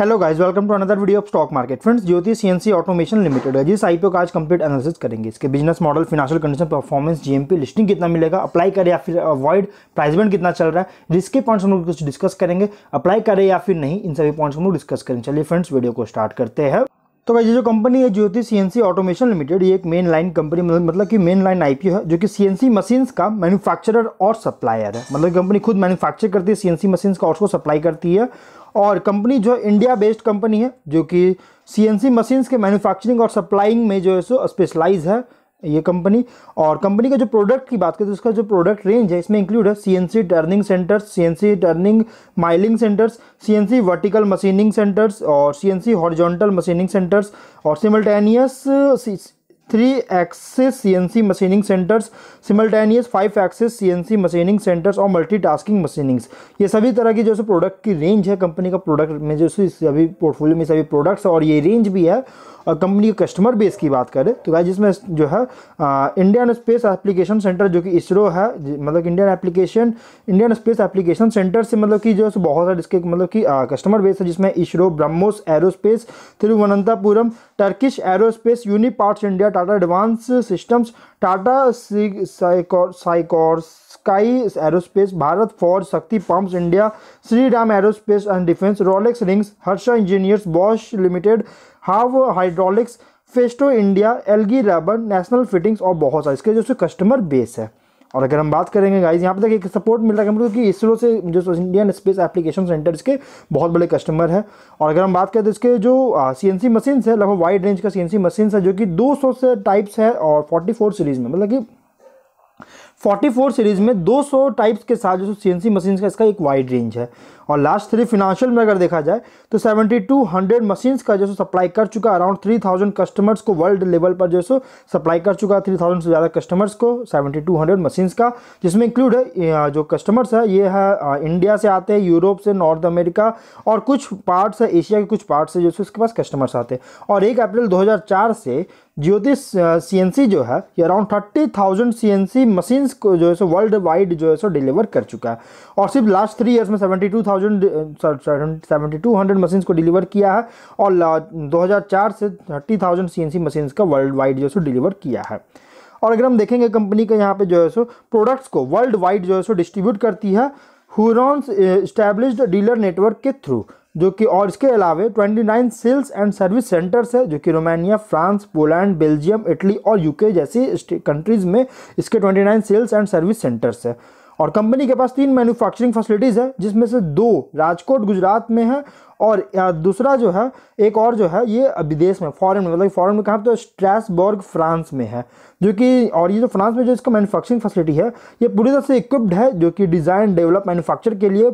Hello guys, welcome to another video of stock market. Friends, Jyoti CNC automation limited है जिस IPO का आज complete analysis करेंगे। इसके business model, financial condition, performance, GMP, listing कितना मिलेगा, अप्लाई करें या फिर अवॉइड, प्राइस बैंड कितना चल रहा है, जिसके पॉइंट्स हम लोग कुछ डिस्कस करेंगे। अप्लाई करें या फिर नहीं, इन सभी पॉइंट्स हम लोग डिस्कस करेंगे। चलिए फ्रेंड्स, वीडियो को स्टार्ट करते हैं। तो भाई, ये जो कंपनी है ज्योति सीएनसी ऑटोमेशन लिमिटेड, ये एक मेन लाइन कंपनी मतलब कि मेन लाइन आईपीओ है जो कि सीएनसी मशीन्स का मैन्युफैक्चरर और सप्लायर है। मतलब कंपनी खुद मैन्युफैक्चर करती है सीएनसी मशीन्स का और उसको सप्लाई करती है। और कंपनी जो इंडिया बेस्ड कंपनी है जो कि सीएनसी मशीन्स के मैन्युफैक्चरिंग और सप्लाइंग में जो है सो स्पेशलाइज है ये कंपनी। और कंपनी का जो प्रोडक्ट की बात करें तो उसका जो प्रोडक्ट रेंज है इसमें इंक्लूड है CNC turning centres, CNC turning milling centres, CNC vertical machining centres और सीएनसी हॉरिजॉन्टल मशीनिंग सेंटर्स और simultaneous 3 axis CNC machining centres, simultaneous 5 axis CNC machining centres और मल्टीटास्किंग मशीनिंग्स। ये सभी तरह की जो है प्रोडक्ट की रेंज है कंपनी का। प्रोडक्ट में जो सभी पोर्टफोलियो में सभी प्रोडक्ट्स और ये रेंज भी है। और कंपनी के कस्टमर बेस की बात करें तो गाइस, जिसमें जो है इंडियन स्पेस एप्लीकेशन सेंटर जो कि इसरो है, मतलब इंडियन स्पेस एप्लीकेशन सेंटर से मतलब कि जो बहुत सारे इसके मतलब कि कस्टमर बेस है, जिसमें ISRO, BrahMos aerospace, Thiruvananthapuram, Turkish aerospace, unique parts India, Tata advance systems, Tata sky aerospace, Bharat forge Shakti pumps India, Shriram aerospace and defence, Rolex rings, Harsha engineers, Bosch limited, Hawe hydraulics, Festo India, LG rubber, national fittings और बहुत सारे इसके जो customer base है। और अगर हम बात करेंगे गाइज, यहाँ पर तक एक सपोर्ट मिल रहा है कंपनी को कि इसरो से जो इंडियन स्पेस एप्लीकेशन सेंटर इसके बहुत बड़े कस्टमर है। और अगर हम बात करें तो इसके जो सीएनसी मशीन्स है लगभग वाइड रेंज का सीएनसी मशीन्स है जो कि 200 से टाइप्स है और 44 सीरीज़ में मतलब कि 44 सीरीज़ में 200 टाइप्स के साथ जो सीएनसी मशीन्स का इसका एक वाइड रेंज है। और लास्ट 3 फिनांशियल में अगर देखा जाए तो 7200 मशीन्स का जो सप्लाई कर चुका, अराउंड 3000 कस्टमर्स को वर्ल्ड लेवल पर जो सप्लाई कर चुका, 3000 से ज़्यादा कस्टमर्स को 7200 मशीन्स का, जिसमें इंक्लूड है जो कस्टमर्स है ये है इंडिया से आते हैं, यूरोप से, नॉर्थ अमेरिका और कुछ पार्ट्स है एशिया के कुछ पार्ट्स है जो इसके पास कस्टमर्स आते हैं। और 1 अप्रैल 2004 से ज्योति सीएनसी जो है ये अराउंड 30,000 सीएनसी मशीन्स को जो है सो वर्ल्ड वाइड जो है सो डिलीवर कर चुका है। और सिर्फ लास्ट 3 इयर्स में 7200 मशीन्स को डिलीवर किया है और 2004 से 30,000 सीएनसी मशीन्स का वर्ल्ड वाइड जो है सो डिलीवर किया है। और अगर हम देखेंगे कंपनी का यहाँ पे जो है सो प्रोडक्ट्स को वर्ल्ड वाइड जो है सो डिस्ट्रीब्यूट करती है हुरॉन्स एस्टैब्लिश्ड डीलर नेटवर्क के थ्रू जो कि, और इसके अलावे 29 सेल्स एंड सर्विस सेंटर्स है जो कि Romania, France, Poland, Belgium, Italy और यूके जैसी कंट्रीज़ में इसके 29 सेल्स एंड सर्विस सेंटर्स है। और कंपनी के पास 3 मैन्युफैक्चरिंग फैसिलिटीज़ है जिसमें से 2 राजकोट गुजरात में है और दूसरा जो है एक और जो है ये विदेश में फॉरेन में, मतलब फॉरेन में कहाँ तो स्ट्रासबर्ग फ्रांस में है जो कि, और ये जो फ्रांस में जो इसका मैन्युफैक्चरिंग फैसिलिटी है ये पूरी तरह से इक्विप्ड है जो कि डिज़ाइन डेवलप मैन्युफैक्चर के लिए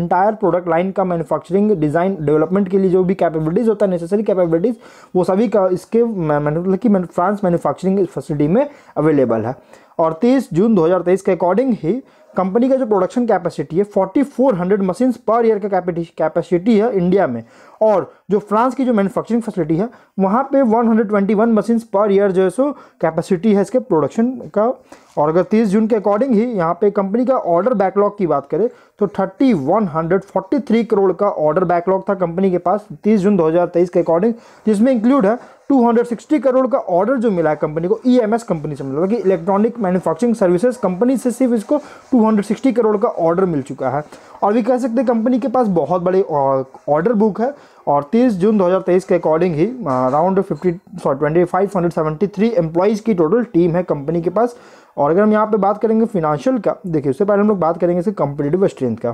इंटायर प्रोडक्ट लाइन का मैन्युफैक्चरिंग डिज़ाइन डेवलपमेंट के लिए जो भी कैपेबिलिटीज़ होता है नेसेसरी कैपेबिलिटीज़ वो सभी का इसके मतलब कि फ्रांस मैन्युफैक्चरिंग फैसिलिटी में अवेलेबल है। और 23 जून 2023 के अकॉर्डिंग ही कंपनी का जो प्रोडक्शन कैपेसिटी है 4400 मशीन्स पर ईयर का कैपेसिटी है इंडिया में। और जो फ्रांस की जो मैन्युफैक्चरिंग फैसिलिटी है वहाँ पे 121 मशीन्स पर ईयर जो है सो कैपेसिटी है इसके प्रोडक्शन का। और अगर 30 जून के अकॉर्डिंग ही यहाँ पे कंपनी का ऑर्डर बैकलॉग की बात करें तो 3143 करोड़ का ऑर्डर बैकलॉग था कंपनी के पास 30 जून 2023 के अकॉर्डिंग, जिसमें इंक्लूड है 260 करोड़ का ऑर्डर जो मिला है कंपनी को ईएमएस कंपनी से, मतलब कि इलेक्ट्रॉनिक मैन्युफैक्चरिंग सर्विसेज कंपनी से सिर्फ इसको 260 करोड़ का ऑर्डर मिल चुका है। और भी कह सकते हैं कंपनी के पास बहुत बड़े ऑर्डर बुक है। और 30 जून 2023 के अकॉर्डिंग ही अराउंड 2573 एम्प्लॉइज़ की टोटल टीम है कंपनी के पास। और अगर हम यहाँ पे बात करेंगे फिनेंशियल का, देखिए उससे पहले हम लोग बात करेंगे इसके कंपेटिटिव स्ट्रेंथ का,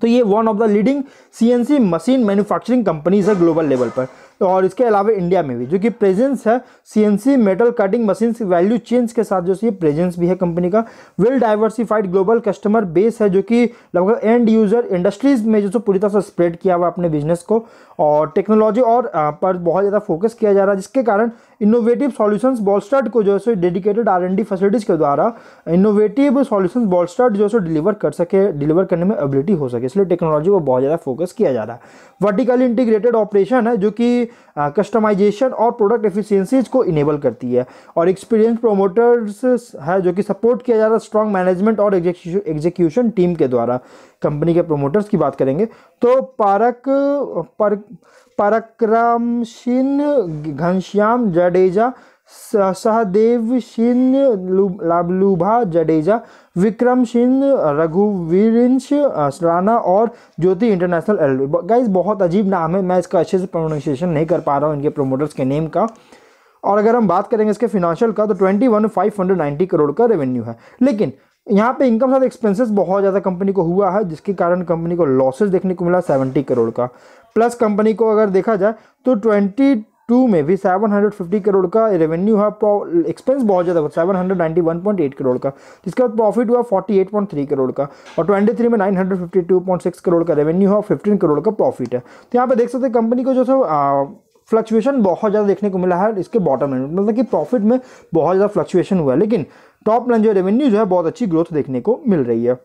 तो ये one of the leading CNC machine manufacturing companies है ग्लोबल लेवल पर। और इसके अलावा इंडिया में भी जो कि प्रेजेंस है CNC metal cutting machines value chains के साथ जो ये प्रेजेंस भी है कंपनी का। Well diversified global customer base है जो कि लगभग एंड यूज़र इंडस्ट्रीज़ में जो पूरी तरह से स्प्रेड किया हुआ अपने बिजनेस को। और टेक्नोलॉजी और पर बहुत ज़्यादा फोकस किया जा रहा है जिसके कारण इनोवेटिव सॉल्यूशंस बॉल्स्टर्ड को जो है सो डेडिकेटेड R&D फैसिलिटीज़ के द्वारा इनोवेटिव सॉल्यूशंस बॉल्स्टर्ड जो है सो डिलीवर करने में एबिलिटी हो सके, इसलिए टेक्नोलॉजी पर बहुत ज़्यादा फोकस किया जा रहा है। वर्टिकली इंटीग्रेटेड ऑपरेशन है जो कि कस्टमाइजेशन और प्रोडक्ट एफिशिएंसीज को इनेबल करती है। और एक्सपीरियंस प्रोमोटर्स है जो कि सपोर्ट किया जा रहा है स्ट्रॉन्ग मैनेजमेंट और एग्जीक्यूशन टीम के द्वारा। कंपनी के प्रोमोटर्स की बात करेंगे तो पराक्रमशीन घनश्याम जडेजा, सहदेव सिंह लाभलुभा जडेजा, विक्रम सिंह, रघुवीरंश राणा और ज्योति इंटरनेशनल एल। गाइज बहुत अजीब नाम है, मैं इसका अच्छे से प्रोनाउंसिएशन नहीं कर पा रहा हूँ इनके प्रोमोटर्स के नेम का। और अगर हम बात करेंगे इसके फिनेंशियल का तो 21,590 करोड़ का रेवेन्यू है, लेकिन यहाँ पे इनकम साथ एक्सपेंसेस बहुत ज़्यादा कंपनी को हुआ है जिसके कारण कंपनी को लॉसेस देखने को मिला 70 करोड़ का। प्लस कंपनी को अगर देखा जाए तो 22 में भी 750 करोड़ का रेवेन्यू है, एक्सपेंस बहुत ज़्यादा हुआ 791.8 करोड़ का, जिसके बाद प्रॉफिट हुआ 48.3 करोड़ का। और 23 में 952.6 करोड़ का रेवेन्यू है और 15 करोड़ का प्रॉफिट है। तो यहाँ पे देख सकते हैं कंपनी को जो है फ्लक्चुएशन बहुत ज़्यादा देखने को मिला है इसके बॉटम लाइन, मतलब कि प्रॉफिट में बहुत ज़्यादा फ्लक्चुएशन हुआ है, लेकिन टॉप लाइन जो रेवेन्यू जो है बहुत अच्छी ग्रोथ देखने को मिल रही है।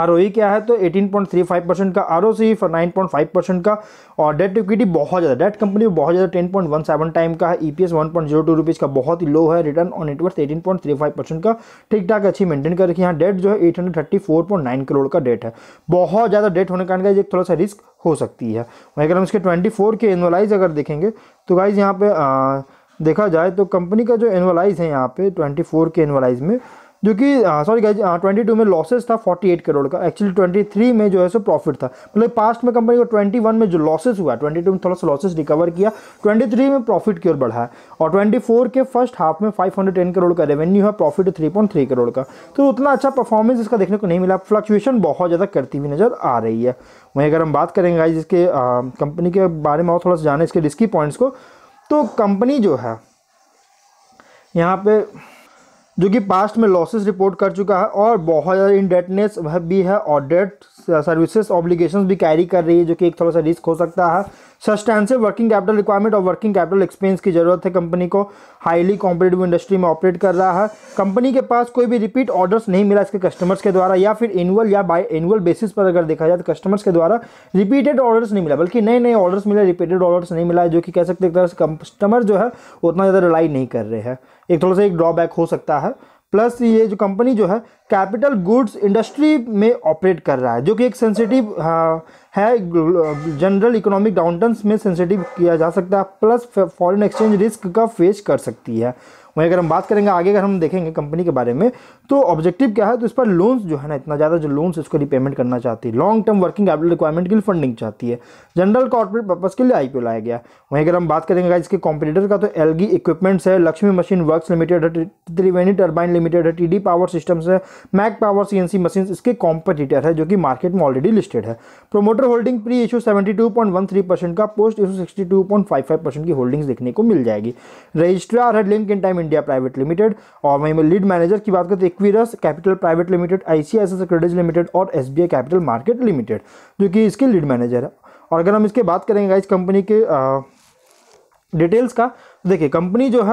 आरओई क्या है तो 18.35% का, आरओसी 9.5% का, और डेट इक्विटी बहुत ज़्यादा, डेट कंपनी बहुत ज़्यादा 10.17 टाइम का है। ईपीएस 1.02 रुपीज़ का बहुत ही लो है। रिटर्न ऑन नेटवर्थ 18.35% का, ठीक ठाक अच्छी मेंटेन कर रखी है। डेट जो है 834.9 करोड़ का डेट है, बहुत ज़्यादा डेट होने के कारण ये थोड़ा सा रिस्क हो सकती है। वहीं अगर हम इसके 24 के एनुअलाइज अगर देखेंगे तो गाइज यहाँ पर देखा जाए तो कंपनी का जो एनुअलाइज है यहाँ पे 24 के एनुअलाइज में जो कि 22 में लॉसेस था 48 करोड़ का, एक्चुअली 23 में जो है सो प्रॉफिट था। मतलब पास्ट में कंपनी को 21 में जो लॉसेस हुआ 22 में थोड़ा सा लॉसेस रिकवर किया, 23 में प्रॉफिट की ओर बढ़ा है। और 24 के फर्स्ट हाफ में 510 करोड़ का रेवेन्यू है, प्रॉफिट 3.3 करोड़ का, तो उतना अच्छा परफॉर्मेंस इसका देखने को नहीं मिला, फ्लक्चुएशन बहुत ज़्यादा करती हुई नज़र आ रही है। वहीं अगर हम बात करेंगे गाइस इसके कंपनी के बारे में और थोड़ा सा जाने इसके रिस्की पॉइंट्स को, तो कंपनी जो है यहाँ पे जो कि पास्ट में लॉसेस रिपोर्ट कर चुका है और बहुत ज़्यादा इंडेटनेस भी है और डेट सर्विसेज ऑब्लिगेशंस भी कैरी कर रही है जो कि एक थोड़ा सा रिस्क हो सकता है। सब्सटेंशियल वर्किंग कैपिटल रिक्वायरमेंट और वर्किंग कैपिटल एक्सपेंस की जरूरत है कंपनी को। हाईली कॉम्पिटिटिव इंडस्ट्री में ऑपरेट कर रहा है, कंपनी के पास कोई भी रिपीट ऑर्डर्स नहीं मिला इसके कस्टमर्स के द्वारा, या फिर एनुअल या बाय एनुअल बेसिस पर अगर देखा जाए तो कस्टमर्स के द्वारा रिपीटेड ऑर्डर्स नहीं मिला, बल्कि नए नए ऑर्डर्स मिले, रिपीटेड ऑर्डर्स नहीं मिला, जो कि कह सकते एक तरह से कस्टमर जो है उतना ज़्यादा रिलाई नहीं कर रहे हैं, एक थोड़ा सा एक ड्रॉबैक हो सकता है। प्लस ये जो कंपनी जो है कैपिटल गुड्स इंडस्ट्री में ऑपरेट कर रहा है जो कि एक सेंसिटिव है, जनरल इकोनॉमिक डाउनटर्न्स में सेंसिटिव किया जा सकता है, प्लस फॉरेन एक्सचेंज रिस्क का फेस कर सकती है। वहीं अगर हम बात करेंगे आगे, अगर हम देखेंगे कंपनी के बारे में तो ऑब्जेक्टिव क्या है, तो इस पर लोन्स जो है ना इतना ज़्यादा जो लोन्स इसको रिपेमेंट करना चाहती है, long term working capital requirement के लिए फंडिंग चाहती है, जनरल कॉर्पोरेट पर्पस के लिए आईपीओ लाया गया। वहीं अगर हम बात करेंगे इसके कॉम्पिटिटर का तो एलजी इक्विपमेंट्स है, लक्ष्मी मशीन वर्क्स लिमिटेड है, त्रिवेणी टर्बाइन लिमिटेड है, टीडी पावर सिस्टम्स है, मैक पावर सीएनसी मशीन इसके कॉम्पिटिटर है जो कि मार्केट में ऑलरेडी लिस्टेड है। प्रोमोटर होल्डिंग प्री इशू 72.13% का, पोस्ट इशू 62.55% की होल्डिंग्स देखने को मिल जाएगी। रजिस्ट्रार है link Intime India private limited, और वहीं में लीड मैनेजर की बात करें तो एक्विरस capital private limited, ICICI credit limited और एसबीआई कैपिटल मार्केट लिमिटेड जो कि इसके लीड मैनेजर है। और अगर हम इसके बात करेंगे इस कंपनी के डिटेल्स का, देखिए कंपनी जो है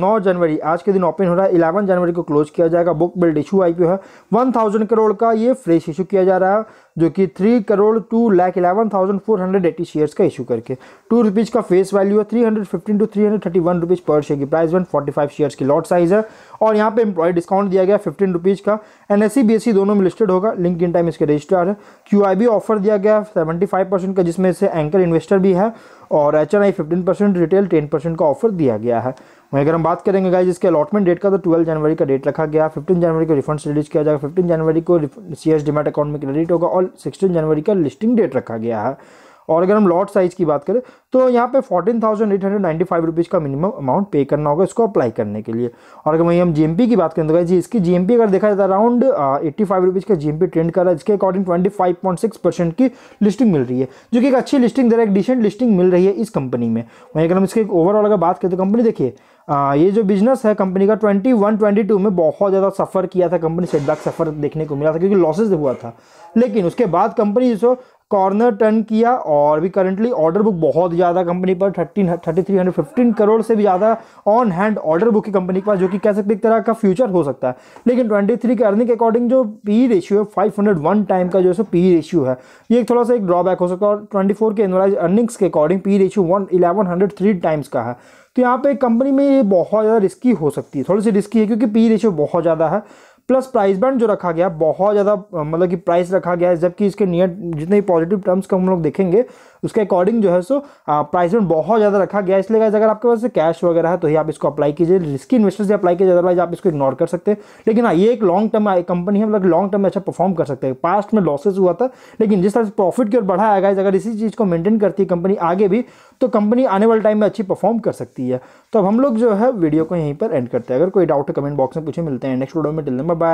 9 जनवरी आज के दिन ओपन हो रहा है, 11 जनवरी को क्लोज किया जाएगा। बुक बिल्ड इशू आईपीओ है 1000 करोड़ का, ये फ्रेश इशू किया जा रहा है जो कि 3,2,11,480 शेयर्स का इशू करके। ₹2 का फेस वैल्यू है, 315 टू 331 रुपीज़ पर शेयर की प्राइस, 145 शेयर्स की लॉट साइज़ है। और यहाँ पे एम्प्लॉय डिस्काउंट दिया गया ₹15 का, NSE BSE दोनों में लिस्टेड होगा, लिंक इन टाइम इसके रजिस्ट्रार है। QIB ऑफर दिया गया 75% का, जिसमें से एंकर इन्वेस्टर भी है, और HNI 15%, रिटेल 10% का ऑफर दिया गया है। वहीं अगर हम बात करेंगे गाइस इसके अलॉटमेंट डेट का तो 12 जनवरी का डेट रखा गया, 15 जनवरी को रिफंड्स रिलीज किया जाएगा, 15 जनवरी को शेयर्स डीमैट अकाउंट में क्रेडिट होगा, और 16 जनवरी का लिस्टिंग डेट रखा गया है। और अगर हम लॉट साइज़ की बात करें तो यहाँ पे 14,895 रुपीज़ का मिनिमम अमाउंट पे करना होगा इसको अप्लाई करने के लिए। और अगर वहीं हम GMP की बात करें तो जी इसकी GMP अगर देखा जाए तो अराउंड 85 रुपीज़ का GMP ट्रेंड कर रहा है, जिसके अकॉर्डिंग 25.6% की लिस्टिंग मिल रही है जो कि एक अच्छी लिस्टिंग दे रहा है, एक डिसेंट लिस्टिंग मिल रही है इस कंपनी में। वहीं अगर हम इसके ओवरऑल अगर बात करें तो कंपनी देखिए ये जो बिजनेस है कंपनी का 21-22 में बहुत ज़्यादा सफ़र किया था, कंपनी सेटबैक सफ़र देखने को मिला था क्योंकि लॉसेज हुआ था, लेकिन उसके बाद कंपनी जो कॉर्नर टर्न किया और भी करंटली ऑर्डर बुक बहुत ज़्यादा कंपनी पर 3315 करोड़ से भी ज़्यादा ऑन हैंड ऑर्डर बुक की कंपनी के पास, जो कि कह सकते हैं एक तरह का फ्यूचर हो सकता है। लेकिन 23 के अर्निंग के अकॉर्डिंग जो पी रेशियो है 501 टाइम का जो है पी रेशियो है, ये थोड़ा सा एक ड्रॉबैक हो सकता है। और 24 के एनुअलाइज अर्निंग्स के अकॉर्डिंग पी रेशियो 1103 टाइम्स का है। तो यहाँ पे कंपनी में ये बहुत ज़्यादा रिस्की हो सकती है, थोड़ी सी रिस्की है क्योंकि पी रेशियो बहुत ज़्यादा है। प्लस प्राइस बैंड जो रखा गया बहुत ज़्यादा, मतलब कि प्राइस रखा गया है, जबकि इसके नियर जितने पॉजिटिव टर्म्स का हम लोग देखेंगे उसके अकॉर्डिंग जो है सो प्राइस बैंड बहुत ज़्यादा रखा गया है। इसलिए गाइस अगर आपके पास कैश वगैरह है तो ही आप इसको अप्लाई कीजिए, रिस्की इन्वेस्टर्स से अप्लाई कीजिए, अदरवाइज आप इसको इग्नोर कर सकते हैं। लेकिन हाँ, ये एक लॉन्ग टर्म कंपनी है, मतलब लॉन्ग टर्म में अच्छा परफॉर्म कर सकते हैं। पास्ट में लॉसेज हुआ था लेकिन जिस तरह से प्रॉफिट की ओर बढ़ा है गाइस, अगर इसी चीज़ को मेंटेन करती है कंपनी आगे भी तो कंपनी आने वाले टाइम में अच्छी परफॉर्म कर सकती है। तो अब हम लोग जो है वीडियो को यहीं पर एंड करते हैं। अगर कोई डाउट है कमेंट बॉक्स में पूछे। मिलते हैं नेक्स्ट वीडियो में, टिल देन बाय बाय।